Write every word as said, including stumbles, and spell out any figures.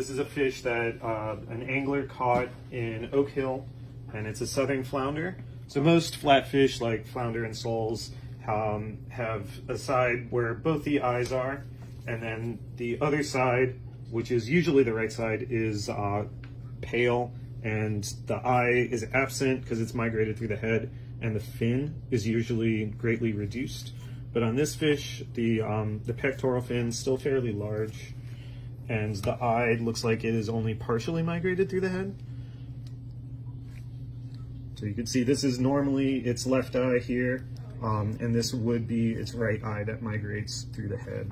This is a fish that uh, an angler caught in Oak Hill, and it's a southern flounder. So most flatfish, like flounder and soles, um, have a side where both the eyes are, and then the other side, which is usually the right side, is uh, pale, and the eye is absent because it's migrated through the head, and the fin is usually greatly reduced. But on this fish, the, um, the pectoral fin is still fairly large, and the eye looks like it is only partially migrated through the head. So you can see this is normally its left eye here, um, and this would be its right eye that migrates through the head.